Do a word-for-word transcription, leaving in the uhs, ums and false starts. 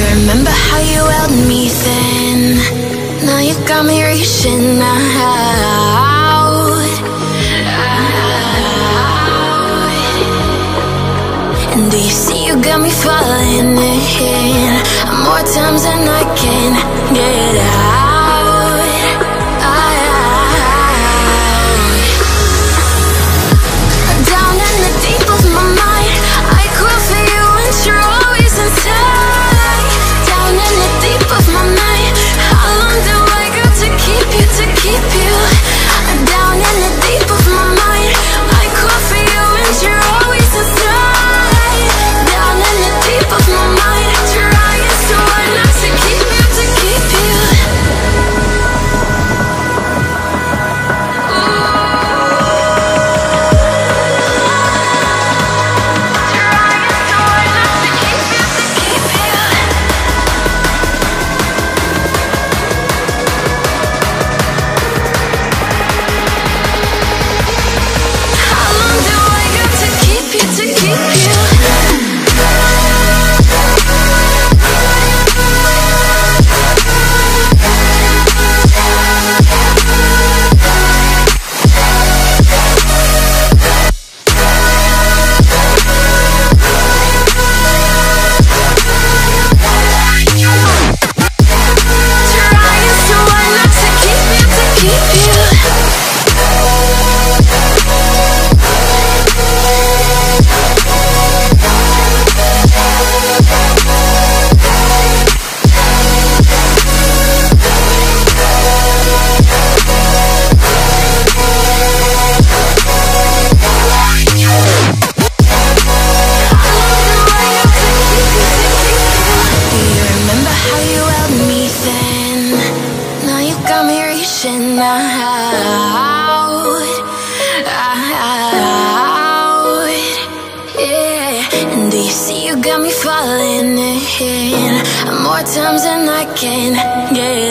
Remember how you held me thin? Now you got me reaching out, out. And do you see you got me falling in? More times than I can get out, out. Down in the deep of my mind, I crawl for you and you're always inside. More times than I can get